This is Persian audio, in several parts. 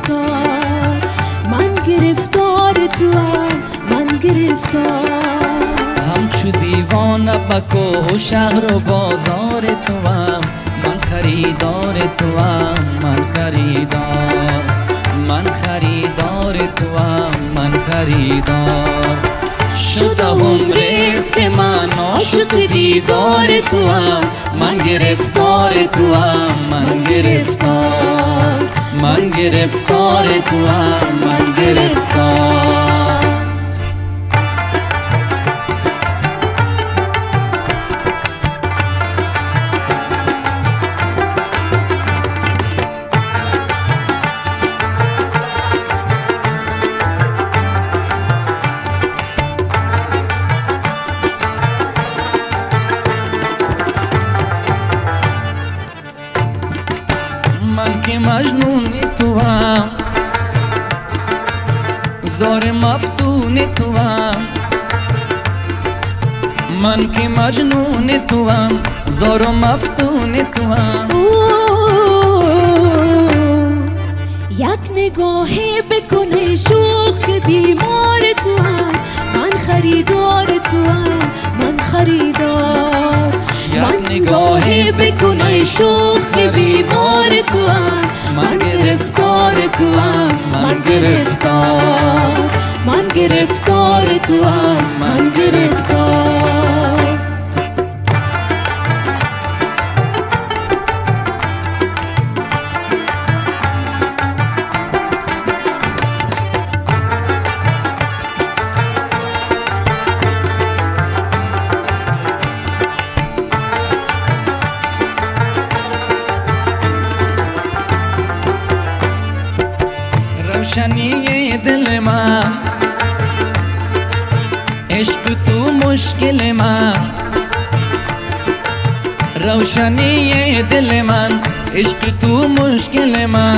گرفتار، من گرفتار توام، من گرفتار. همچو دیوانه با کوه شهر و بازار توام، من خریدار توام، من خریدار، من خریدار توام، من خریدار. شد عمریست که من عاشق دیدار توام، من گرفتار توام، من گرفتار، من گرفتار توام، من گرفتار. من که مجنون توام، زار مفتون توام. من که مجنون توام، زار مفتون توام. یک نگاه بکن شوخ بیمار توام، من خریدار توام، من خریدار. یک نگاه بکن شوخ بیمار توام، من گرفتار توام، من گرفتار، من گرفتار توام، من گرفتار. روشنی دل ما، عشق تو مشکل ما. روشنی دل من، عشق تو مشکل ما.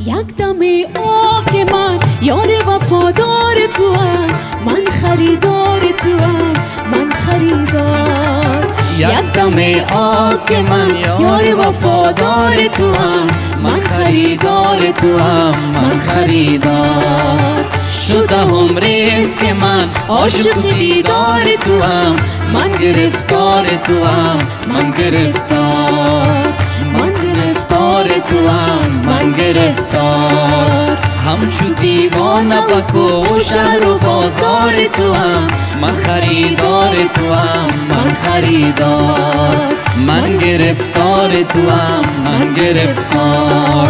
یک دم او که من یار وفادار توام، من خریدار توام، من خریدار. یک دم آ که من یار وفادار توام، من خریدار توام، من خریدار. شده عمریست که من عاشق دیدار توام، من گرفتار توام، من گرفتار، من گرفتار توام، من گرفتار. همچو دیوانه با کوه شهر و بازار توام، من خریدار توام، من خریدار، من گرفتار توام، من گرفتار،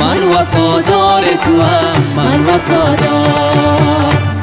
من وفادار توام، من وفادار.